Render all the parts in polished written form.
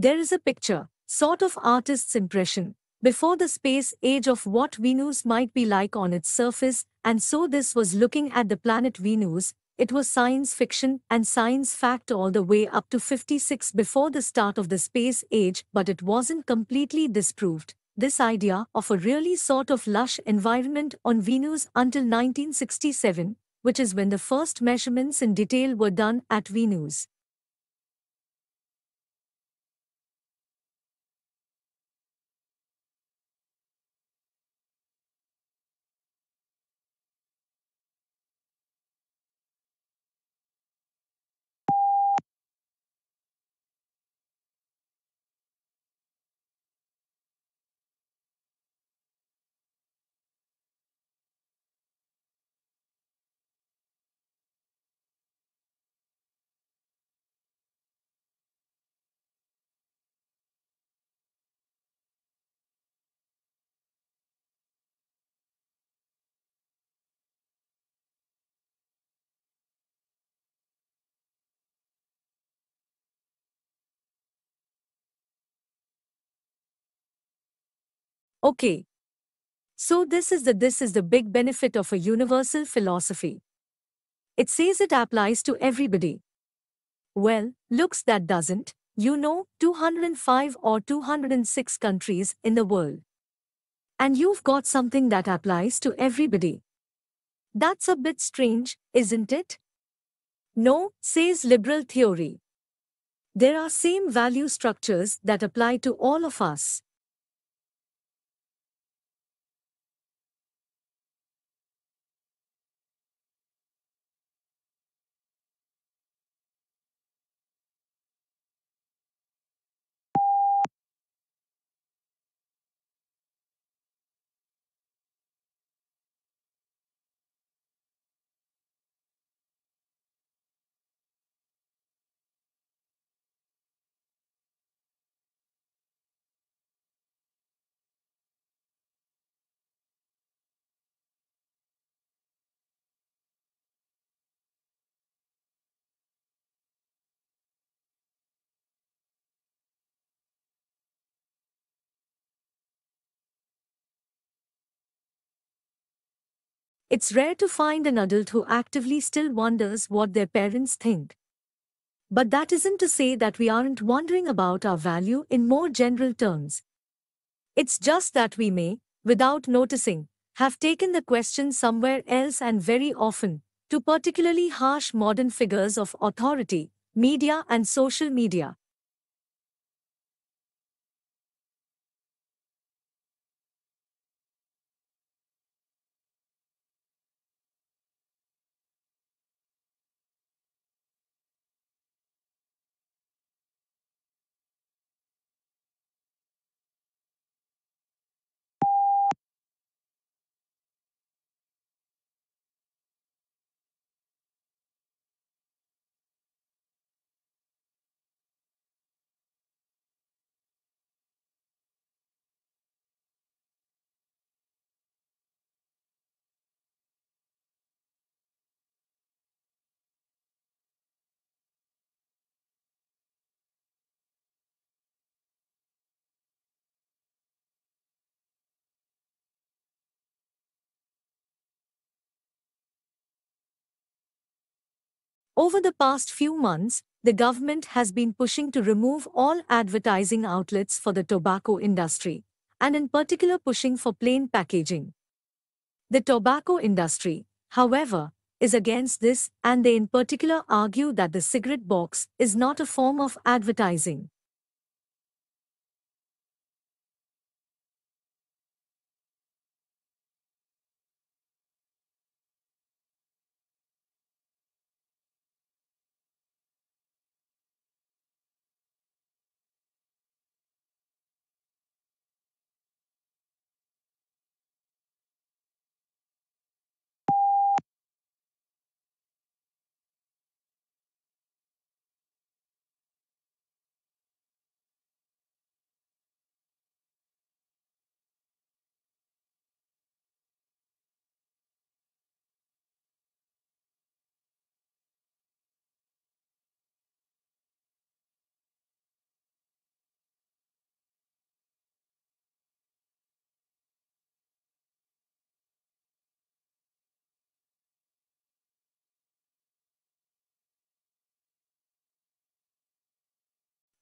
There is a picture, sort of artist's impression, before the space age of what Venus might be like on its surface, and so this was looking at the planet Venus. It was science fiction and science fact all the way up to 56 before the start of the space age, but it wasn't completely disproved, this idea of a really sort of lush environment on Venus until 1967, which is when the first measurements in detail were done at Venus. Okay. So this is the big benefit of a universal philosophy. It says it applies to everybody. Well, looks that doesn't. 205 or 206 countries in the world. And you've got something that applies to everybody. That's a bit strange, isn't it? No, says liberal theory. There are same value structures that apply to all of us. It's rare to find an adult who actively still wonders what their parents think. But that isn't to say that we aren't wondering about our value in more general terms. It's just that we may, without noticing, have taken the question somewhere else, and very often, to particularly harsh modern figures of authority, media and social media. Over the past few months, the government has been pushing to remove all advertising outlets for the tobacco industry, and in particular pushing for plain packaging. The tobacco industry, however, is against this, and they in particular argue that the cigarette box is not a form of advertising.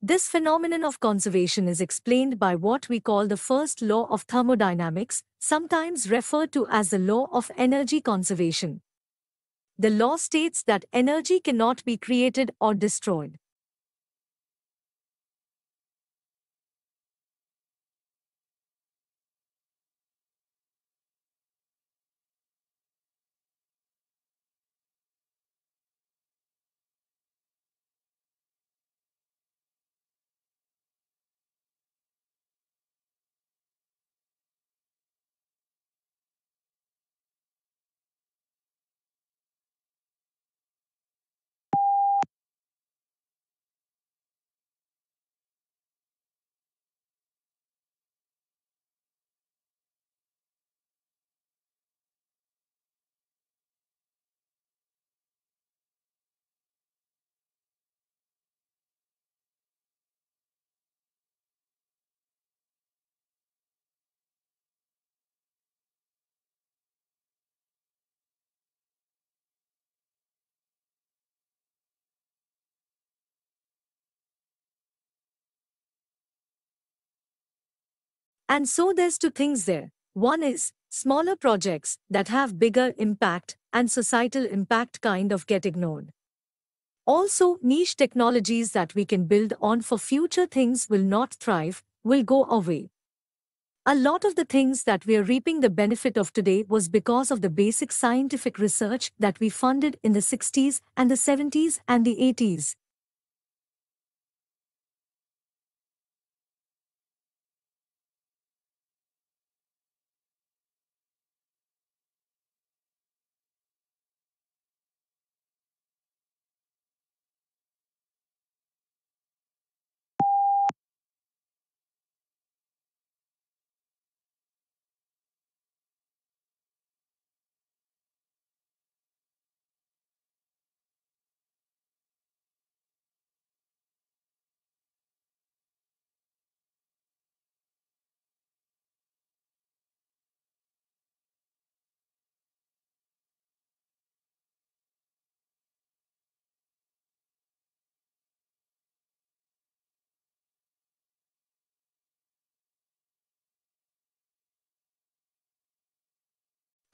This phenomenon of conservation is explained by what we call the first law of thermodynamics, sometimes referred to as the law of energy conservation. The law states that energy cannot be created or destroyed. And so there's two things there. One is, smaller projects that have bigger impact and societal impact kind of get ignored. Also, niche technologies that we can build on for future things will not thrive, will go away. A lot of the things that we are reaping the benefit of today was because of the basic scientific research that we funded in the 60s and the 70s and the 80s.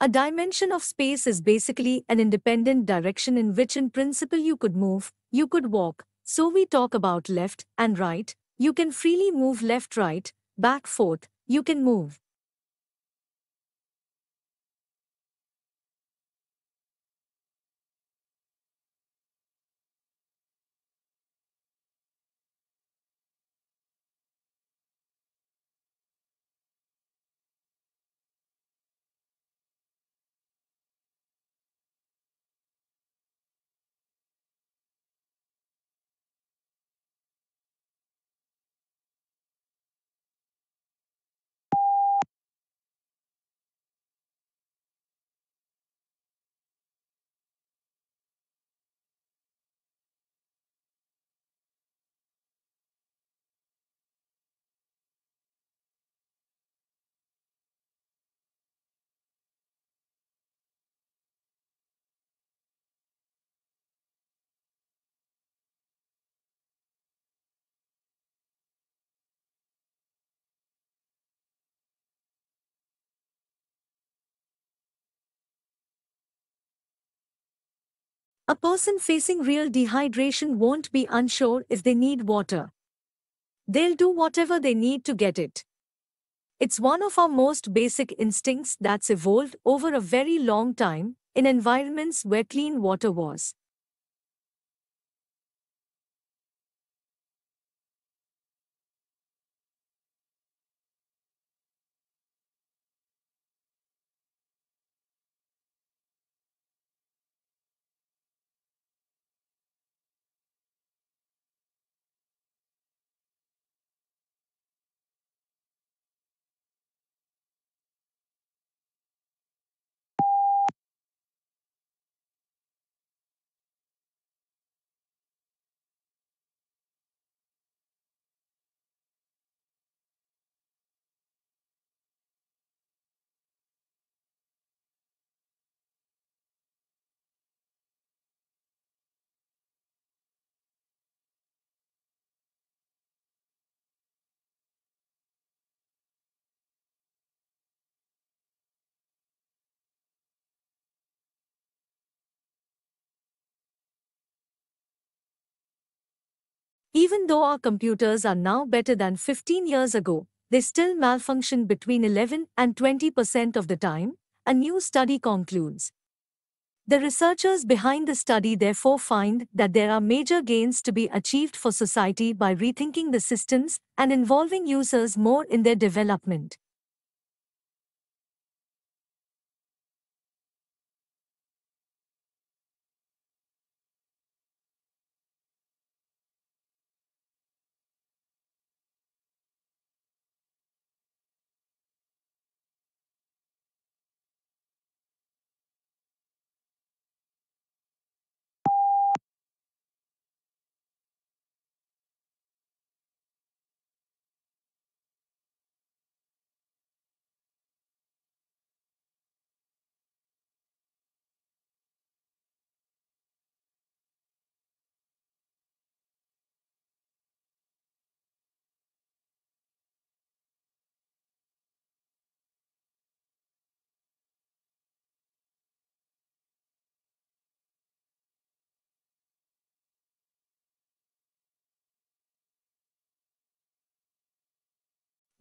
A dimension of space is basically an independent direction in which in principle you could move, you could walk. So we talk about left and right. You can freely move left, right, back, forth. You can move. A person facing real dehydration won't be unsure if they need water. They'll do whatever they need to get it. It's one of our most basic instincts that's evolved over a very long time in environments where clean water was. Even though our computers are now better than 15 years ago, they still malfunction between 11 and 20% of the time, a new study concludes. The researchers behind the study therefore find that there are major gains to be achieved for society by rethinking the systems and involving users more in their development.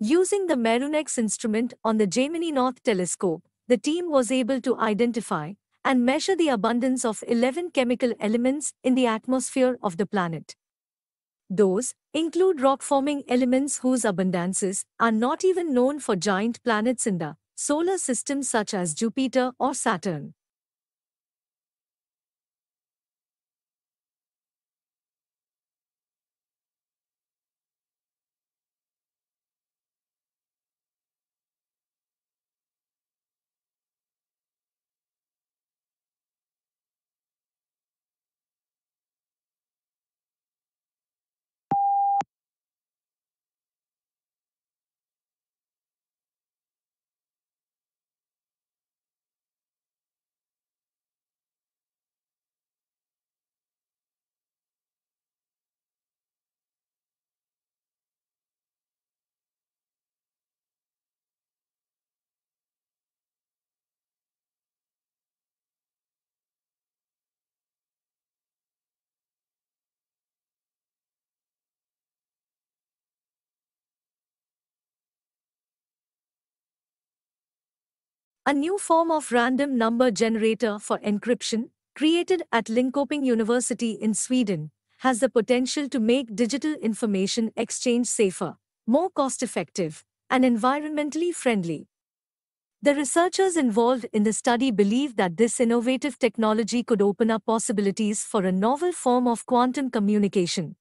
Using the Merunex instrument on the Gemini North telescope, the team was able to identify and measure the abundance of 11 chemical elements in the atmosphere of the planet. Those include rock-forming elements whose abundances are not even known for giant planets in the solar system such as Jupiter or Saturn. A new form of random number generator for encryption, created at Linköping University in Sweden, has the potential to make digital information exchange safer, more cost-effective, and environmentally friendly. The researchers involved in the study believe that this innovative technology could open up possibilities for a novel form of quantum communication.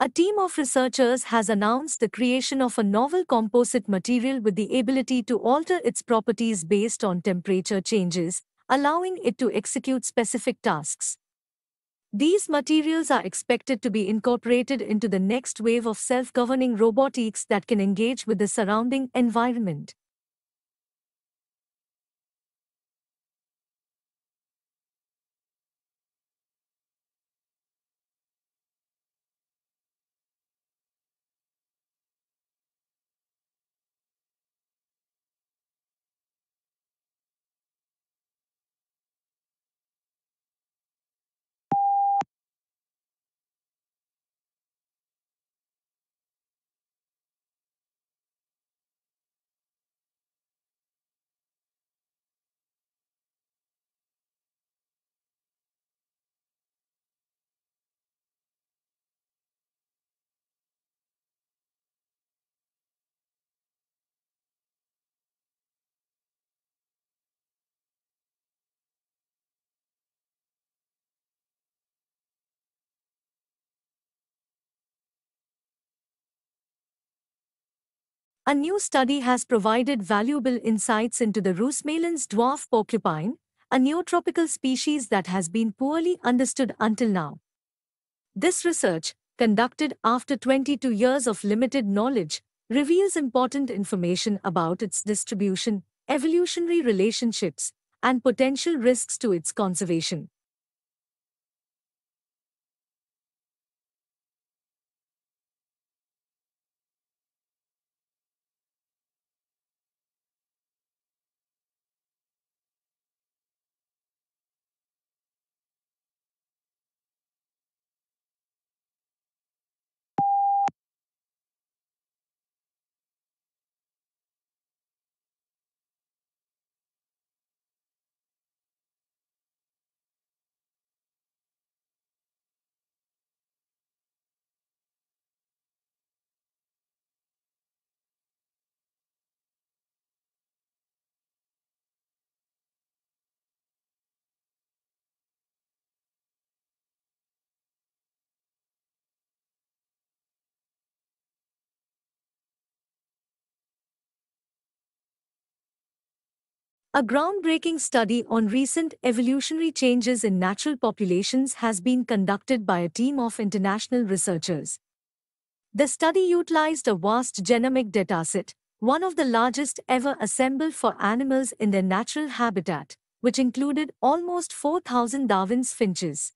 A team of researchers has announced the creation of a novel composite material with the ability to alter its properties based on temperature changes, allowing it to execute specific tasks. These materials are expected to be incorporated into the next wave of self-governing robotics that can engage with the surrounding environment. A new study has provided valuable insights into the Roosmalan's dwarf porcupine, a neotropical species that has been poorly understood until now. This research, conducted after 22 years of limited knowledge, reveals important information about its distribution, evolutionary relationships, and potential risks to its conservation. A groundbreaking study on recent evolutionary changes in natural populations has been conducted by a team of international researchers. The study utilized a vast genomic dataset, one of the largest ever assembled for animals in their natural habitat, which included almost 4,000 Darwin's finches.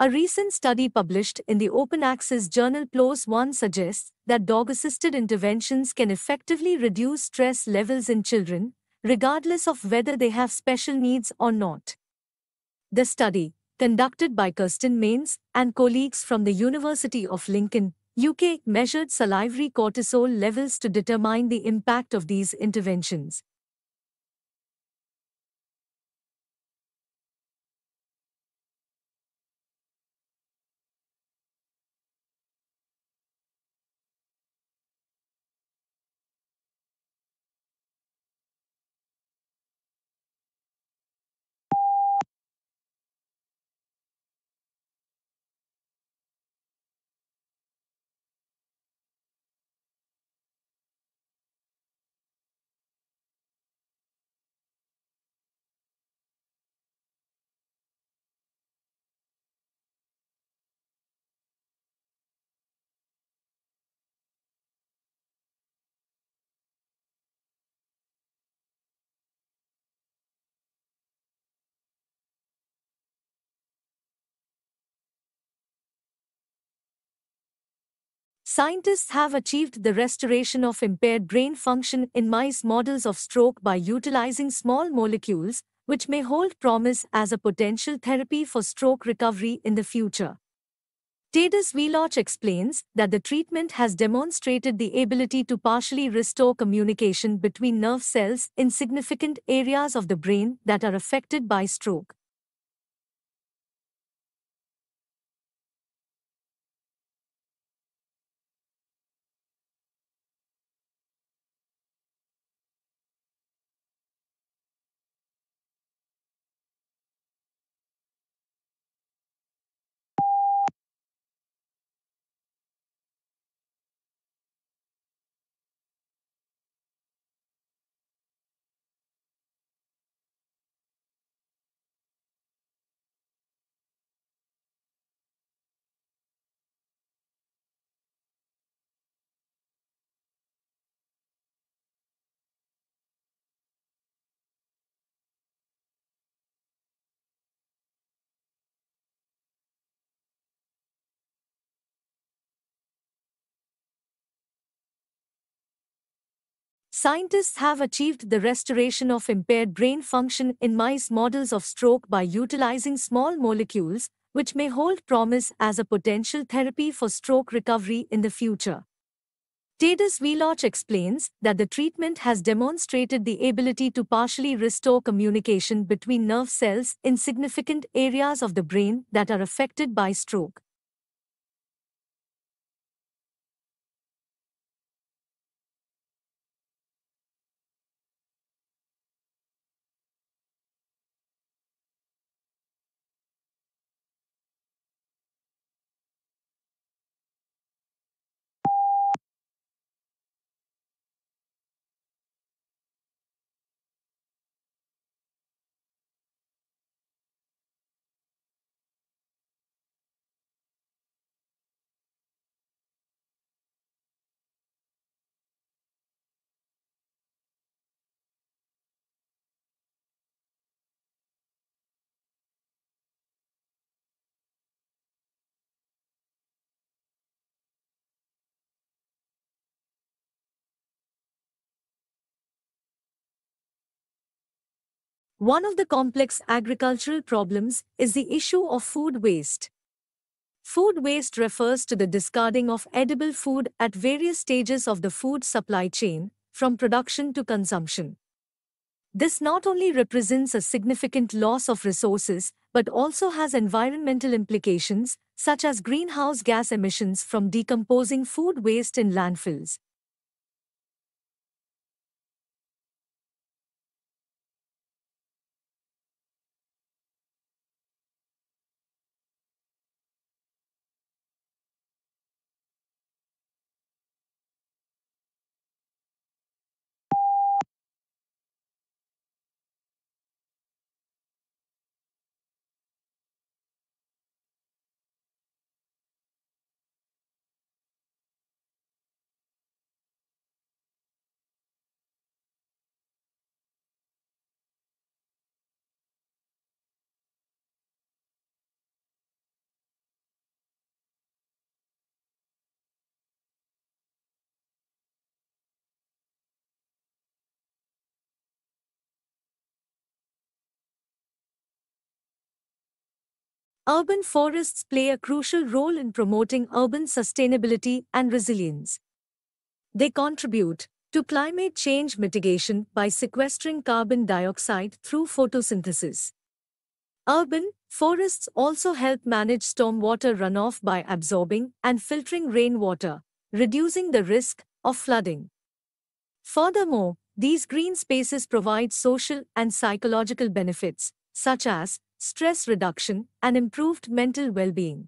A recent study published in the open-access journal PLOS One suggests that dog-assisted interventions can effectively reduce stress levels in children, regardless of whether they have special needs or not. The study, conducted by Kirsten Maines and colleagues from the University of Lincoln, UK, measured salivary cortisol levels to determine the impact of these interventions. Scientists have achieved the restoration of impaired brain function in mice models of stroke by utilizing small molecules, which may hold promise as a potential therapy for stroke recovery in the future. Tadas Vilocius explains that the treatment has demonstrated the ability to partially restore communication between nerve cells in significant areas of the brain that are affected by stroke. Scientists have achieved the restoration of impaired brain function in mice models of stroke by utilizing small molecules, which may hold promise as a potential therapy for stroke recovery in the future. Tadas Vilocius explains that the treatment has demonstrated the ability to partially restore communication between nerve cells in significant areas of the brain that are affected by stroke. One of the complex agricultural problems is the issue of food waste. Food waste refers to the discarding of edible food at various stages of the food supply chain, from production to consumption. This not only represents a significant loss of resources, but also has environmental implications, such as greenhouse gas emissions from decomposing food waste in landfills. Urban forests play a crucial role in promoting urban sustainability and resilience. They contribute to climate change mitigation by sequestering carbon dioxide through photosynthesis. Urban forests also help manage stormwater runoff by absorbing and filtering rainwater, reducing the risk of flooding. Furthermore, these green spaces provide social and psychological benefits, such as stress reduction and improved mental well-being.